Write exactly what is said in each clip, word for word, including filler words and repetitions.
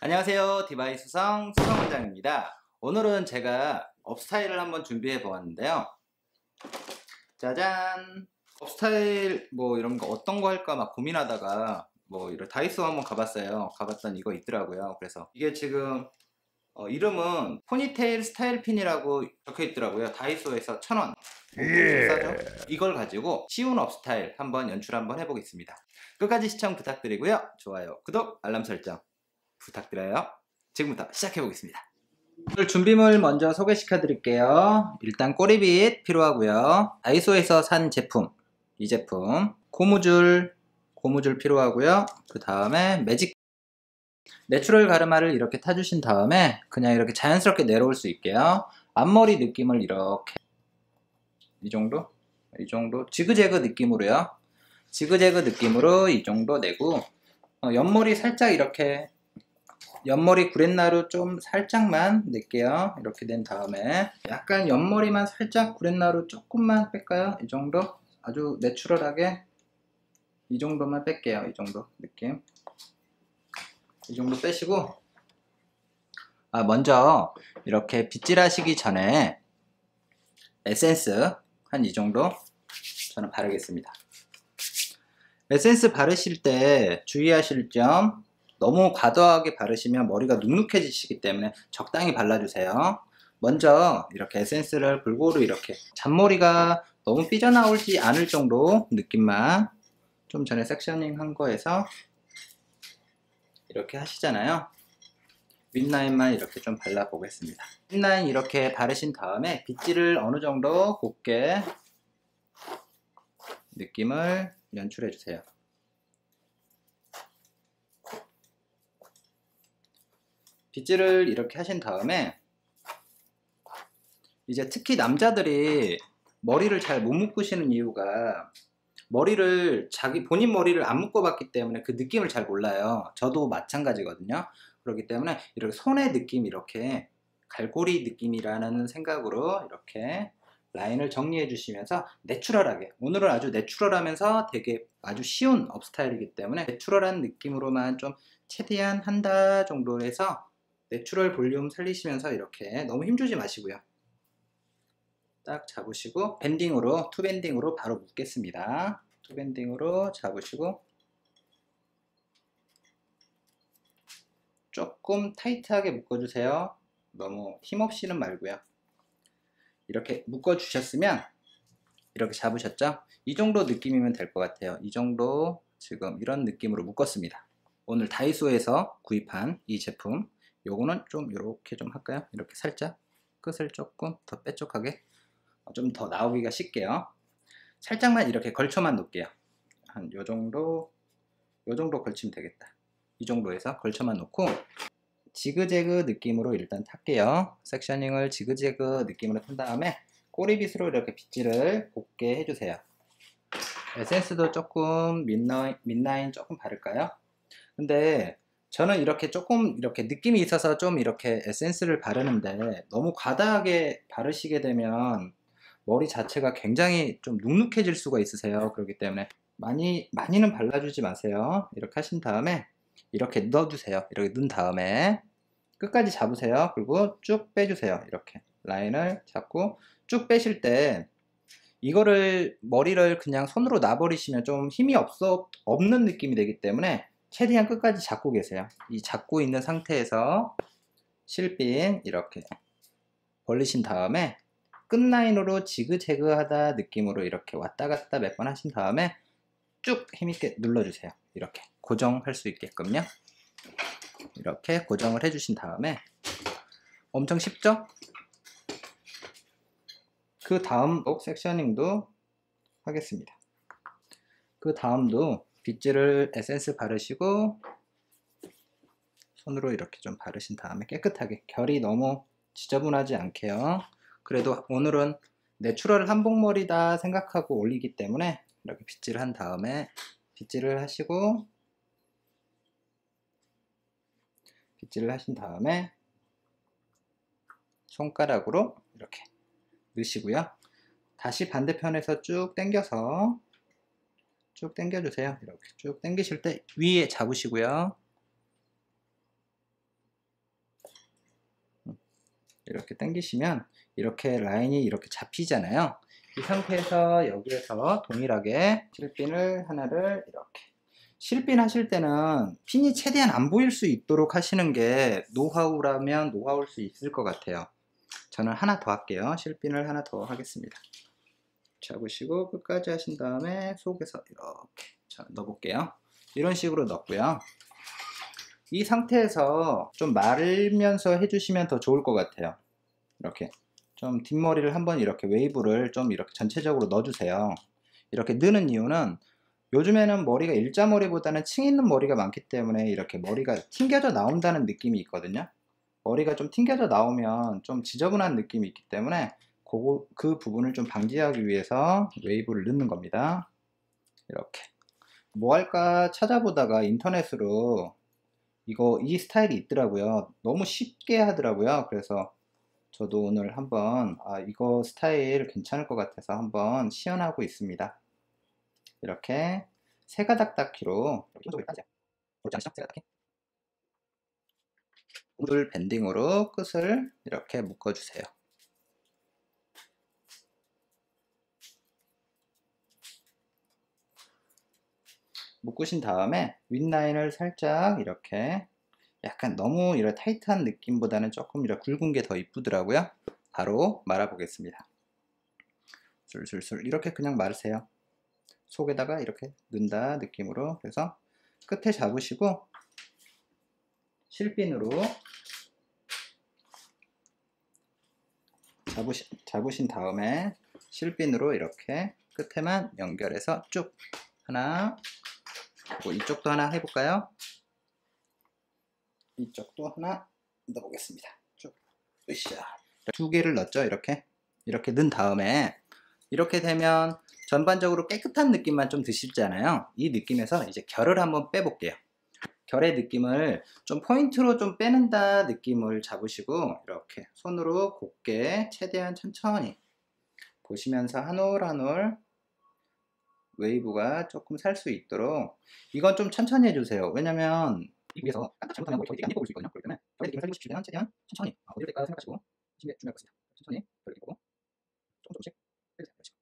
안녕하세요, 디바이수성 수성 원장입니다. 오늘은 제가 업스타일을 한번 준비해 보았는데요. 짜잔! 업스타일 뭐 이런 거 어떤 거 할까 막 고민하다가 뭐 이런 다이소 한번 가봤어요. 가봤더니 이거 있더라고요. 그래서 이게 지금 어 이름은 포니테일 스타일핀이라고 적혀 있더라고요. 다이소에서 천 원. 비싸죠? 이걸 가지고 쉬운 업스타일 한번 연출 한번 해보겠습니다. 끝까지 시청 부탁드리고요. 좋아요, 구독, 알람 설정 부탁드려요. 지금부터 시작해보겠습니다. 오늘 준비물 먼저 소개시켜 드릴게요. 일단 꼬리빗 필요하고요. 다이소에서 산 제품, 이 제품 고무줄, 고무줄 필요하고요. 그 다음에 매직 내추럴 가르마를 이렇게 타주신 다음에 그냥 이렇게 자연스럽게 내려올 수 있게요. 앞머리 느낌을 이렇게 이 정도? 이 정도? 지그재그 느낌으로요. 지그재그 느낌으로 이 정도 내고 어, 옆머리 살짝 이렇게 옆머리 구렛나루 좀 살짝만 낼게요. 이렇게 낸 다음에 약간 옆머리만 살짝 구렛나루 조금만 뺄까요? 이 정도? 아주 내추럴하게 이 정도만 뺄게요. 이 정도 느낌 이 정도 빼시고, 아 먼저 이렇게 빗질 하시기 전에 에센스 한 이 정도 저는 바르겠습니다. 에센스 바르실 때 주의하실 점, 너무 과도하게 바르시면 머리가 눅눅해지시기 때문에 적당히 발라주세요. 먼저 이렇게 에센스를 골고루 이렇게 잔머리가 너무 삐져나오지 않을 정도 느낌만, 좀 전에 섹셔닝 한 거에서 이렇게 하시잖아요. 윗라인만 이렇게 좀 발라보겠습니다. 윗라인 이렇게 바르신 다음에 빗질을 어느 정도 곱게 느낌을 연출해주세요. 빗질을 이렇게 하신 다음에 이제 특히 남자들이 머리를 잘 못 묶으시는 이유가 머리를 자기 본인 머리를 안 묶어봤기 때문에 그 느낌을 잘 몰라요. 저도 마찬가지거든요. 그렇기 때문에 이렇게 손의 느낌, 이렇게 갈고리 느낌이라는 생각으로 이렇게 라인을 정리해 주시면서 내추럴하게, 오늘은 아주 내추럴하면서 되게 아주 쉬운 업스타일이기 때문에 내추럴한 느낌으로만 좀 최대한 한다 정도 해서 내추럴 볼륨 살리시면서 이렇게 너무 힘주지 마시고요. 딱 잡으시고 밴딩으로, 투밴딩으로 바로 묶겠습니다. 투밴딩으로 잡으시고 조금 타이트하게 묶어주세요. 너무 힘없이는 말고요. 이렇게 묶어주셨으면, 이렇게 잡으셨죠? 이 정도 느낌이면 될 것 같아요. 이 정도, 지금 이런 느낌으로 묶었습니다. 오늘 다이소에서 구입한 이 제품, 요거는 좀 이렇게 좀 할까요? 이렇게 살짝 끝을 조금 더 빼쪽하게, 좀 더 나오기가 쉽게요. 살짝만 이렇게 걸쳐만 놓을게요. 한 요 정도, 요 정도 걸치면 되겠다. 이 정도에서 걸쳐만 놓고 지그재그 느낌으로 일단 탈게요. 섹셔닝을 지그재그 느낌으로 탄 다음에 꼬리빗으로 이렇게 빗질을 곱게 해주세요. 에센스도 조금 밑라인, 밑라인 조금 바를까요? 근데 저는 이렇게 조금 이렇게 느낌이 있어서 좀 이렇게 에센스를 바르는데, 너무 과다하게 바르시게 되면 머리 자체가 굉장히 좀 눅눅해질 수가 있으세요. 그렇기 때문에 많이, 많이는 발라주지 마세요. 이렇게 하신 다음에 이렇게 넣어주세요. 이렇게 넣은 다음에 끝까지 잡으세요. 그리고 쭉 빼주세요. 이렇게 라인을 잡고 쭉 빼실 때 이거를, 머리를 그냥 손으로 놔버리시면 좀 힘이 없어, 없는 느낌이 되기 때문에 최대한 끝까지 잡고 계세요. 이 잡고 있는 상태에서 실핀 이렇게 벌리신 다음에 끝라인으로 지그재그하다 느낌으로 이렇게 왔다갔다 몇 번 하신 다음에 쭉 힘있게 눌러주세요. 이렇게 고정할 수 있게끔요. 이렇게 고정을 해주신 다음에, 엄청 쉽죠? 그 다음 섹셔닝도 하겠습니다. 그 다음도 빗질을 에센스 바르시고 손으로 이렇게 좀 바르신 다음에 깨끗하게, 결이 너무 지저분하지 않게요. 그래도 오늘은 내추럴 한복머리다 생각하고 올리기 때문에 이렇게 빗질을 한 다음에 빗질을 하시고 빗질을 하신 다음에 손가락으로 이렇게 넣으시고요. 다시 반대편에서 쭉 당겨서 쭉 당겨주세요. 이렇게 쭉 당기실 때 위에 잡으시고요. 이렇게 당기시면 이렇게 라인이 이렇게 잡히잖아요. 이 상태에서 여기에서 동일하게 실핀을 하나를 이렇게, 실핀 하실 때는 핀이 최대한 안 보일 수 있도록 하시는 게 노하우라면 노하우일 수 있을 것 같아요. 저는 하나 더 할게요. 실핀을 하나 더 하겠습니다. 잡으시고 끝까지 하신 다음에 속에서 이렇게 자, 넣어볼게요. 이런 식으로 넣고요. 이 상태에서 좀 말면서 해주시면 더 좋을 것 같아요. 이렇게 좀 뒷머리를 한번 이렇게 웨이브를 좀 이렇게 전체적으로 넣어주세요. 이렇게 넣는 이유는 요즘에는 머리가 일자머리보다는 층 있는 머리가 많기 때문에 이렇게 머리가 튕겨져 나온다는 느낌이 있거든요. 머리가 좀 튕겨져 나오면 좀 지저분한 느낌이 있기 때문에 그, 그 부분을 좀 방지하기 위해서 웨이브를 넣는 겁니다. 이렇게 뭐 할까 찾아보다가 인터넷으로 이거 이 스타일이 있더라고요. 너무 쉽게 하더라고요. 그래서 저도 오늘 한번 아, 이거 스타일 괜찮을 것 같아서 한번 시연하고 있습니다. 이렇게 세 가닥 닦기로 오늘 밴딩으로 끝을 이렇게 묶어주세요. 묶으신 다음에 윗라인을 살짝 이렇게 약간 너무 이런 타이트한 느낌보다는 조금 이런 굵은 게 더 이쁘더라고요. 바로 말아 보겠습니다. 술술술 이렇게 그냥 마르세요. 속에다가 이렇게 넣는다 느낌으로. 그래서 끝에 잡으시고 실핀으로 잡으시, 잡으신 다음에 실핀으로 이렇게 끝에만 연결해서 쭉 하나, 뭐 이쪽도 하나 해볼까요? 이쪽도 하나 넣어보겠습니다. 쭉, 으쌰. 두 개를 넣었죠. 이렇게 이렇게 넣은 다음에 이렇게 되면 전반적으로 깨끗한 느낌만 좀 드시잖아요. 이 느낌에서 이제 결을 한번 빼볼게요. 결의 느낌을 좀 포인트로 좀 빼낸다 느낌을 잡으시고 이렇게 손으로 곱게 최대한 천천히 보시면서 한 올 한 올 웨이브가 조금 살 수 있도록 이건 좀 천천히 해주세요. 왜냐면 위에서 딱 잘못하면 머리 안 예뻐 보일 수 있거든요. 그러면 머리 느낌을 살리고 싶으면 최대한 천천히 어디를 될까 생각하시고 준비해 주면 좋습니다. 천천히 머리 느낌 보고 조금 조금씩 빼주세요.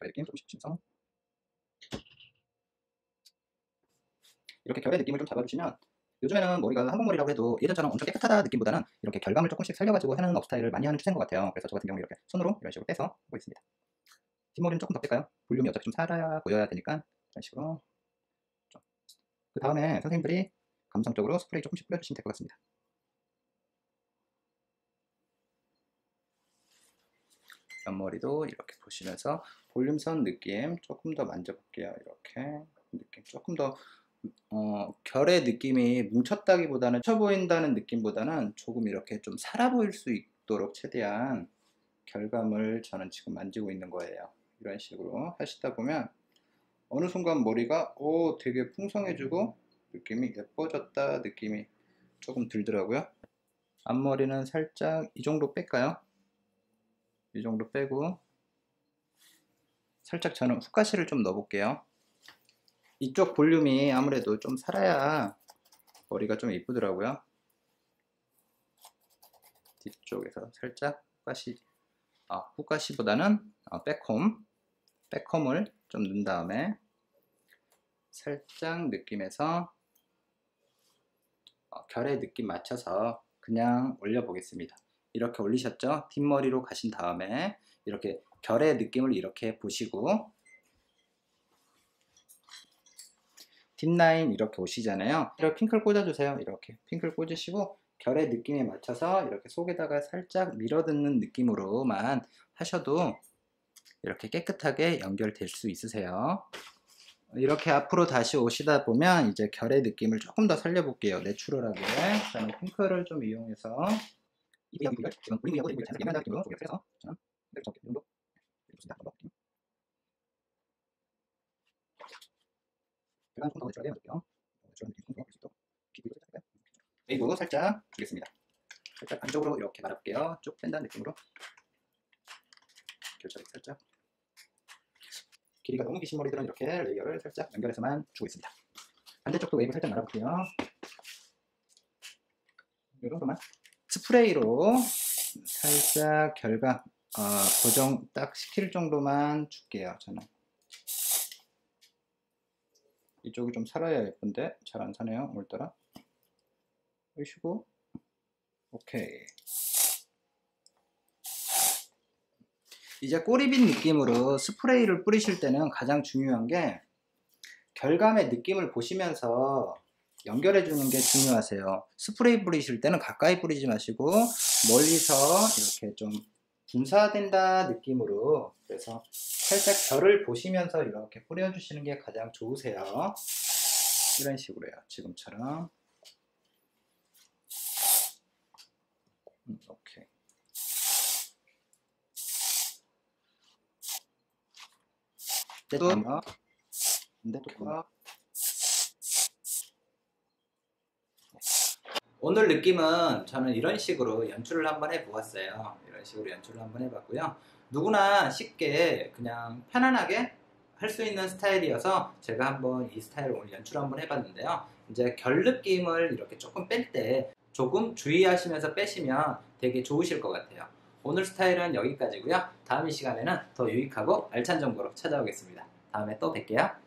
머리 느낌 조금씩 주면서 이렇게 결의 느낌을 좀 잡아주시면 요즘에는 머리가 한국머리라고 해도 예전처럼 엄청 깨끗하다 느낌보다는 이렇게 결감을 조금씩 살려가지고 하는 업스타일을 많이 하는 추세인 것 같아요. 그래서 저 같은 경우는 이렇게 손으로 이런 식으로 빼서 하고 있습니다. 뒷머리는 조금 더 뺄까요? 볼륨이 어차피 좀 살아야 보여야 되니까 이런 식으로. 그 다음에 선생님들이 감성적으로 스프레이 조금씩 뿌려주시면 될 것 같습니다. 옆머리도 이렇게 보시면서 볼륨선 느낌 조금 더 만져볼게요. 이렇게 느낌 조금 더 어, 결의 느낌이 뭉쳤다기보다는 쳐 보인다는 느낌보다는 조금 이렇게 좀 살아 보일 수 있도록 최대한 결감을 저는 지금 만지고 있는 거예요. 이런 식으로 하시다 보면 어느 순간 머리가 오 되게 풍성해지고 느낌이 예뻐졌다 느낌이 조금 들더라고요. 앞머리는 살짝 이 정도 뺄까요? 이 정도 빼고 살짝 저는 훅가시를 좀 넣어볼게요. 이쪽 볼륨이 아무래도 좀 살아야 머리가 좀 예쁘더라고요. 뒤쪽에서 살짝 훅가시, 아, 훅가시보다는 아, 백홈, 백홈을 좀 넣은 다음에 살짝 느낌에서 어, 결의 느낌 맞춰서 그냥 올려 보겠습니다. 이렇게 올리셨죠? 뒷머리로 가신 다음에 이렇게 결의 느낌을 이렇게 보시고 뒷라인 이렇게 오시잖아요. 이렇게 핑클 꽂아주세요. 이렇게 핑클 꽂으시고 결의 느낌에 맞춰서 이렇게 속에다가 살짝 밀어듣는 느낌으로만 하셔도 이렇게 깨끗하게 연결될 수 있으세요. 이렇게 앞으로 다시 오시다 보면 이제 결의 느낌을 조금 더 살려볼게요. 내추럴하게. 저는 핑크를 좀 이용해서 이 연결, 지금 우리 연결 자연스럽게 하는 느낌으로 해서 저는 이렇게 좀 정도 해보겠습니다. 결과는 조금 더 내추럴하게 만들게요. 내추럴한 느낌을 좀 더 볼 수 있도록 기분이 살짝 메이브로 살짝 주겠습니다. 살짝 안쪽으로 이렇게 말아볼게요. 쭉 뺀다는 느낌으로 결자를 살짝 길이가 너무 기신 머리들은 이렇게 레이어를 살짝 연결해서만 주고 있습니다. 반대쪽도 웨이브 살짝 말아볼게요. 이 정도만 스프레이로 살짝 결각 어, 고정 딱 시킬 정도만 줄게요. 저는 이쪽이 좀 살아야 예쁜데 잘 안 사네요. 오늘따라 쉬고 오케이. 이제 꼬리빗 느낌으로 스프레이를 뿌리실 때는 가장 중요한 게 결감의 느낌을 보시면서 연결해 주는 게 중요하세요. 스프레이 뿌리실 때는 가까이 뿌리지 마시고 멀리서 이렇게 좀 분사된다 느낌으로, 그래서 살짝 결을 보시면서 이렇게 뿌려주시는 게 가장 좋으세요. 이런 식으로요. 지금처럼. 음, 오케이. 또, 네, 또 오늘 느낌은 저는 이런 식으로 연출을 한번 해보았어요. 이런 식으로 연출을 한번 해봤고요. 누구나 쉽게 그냥 편안하게 할 수 있는 스타일이어서 제가 한번 이 스타일을 오늘 연출 한번 해봤는데요. 이제 결 느낌을 이렇게 조금 뺄 때 조금 주의하시면서 빼시면 되게 좋으실 것 같아요. 오늘 스타일은 여기까지고요. 다음 이 시간에는 더 유익하고 알찬 정보로 찾아오겠습니다. 다음에 또 뵐게요.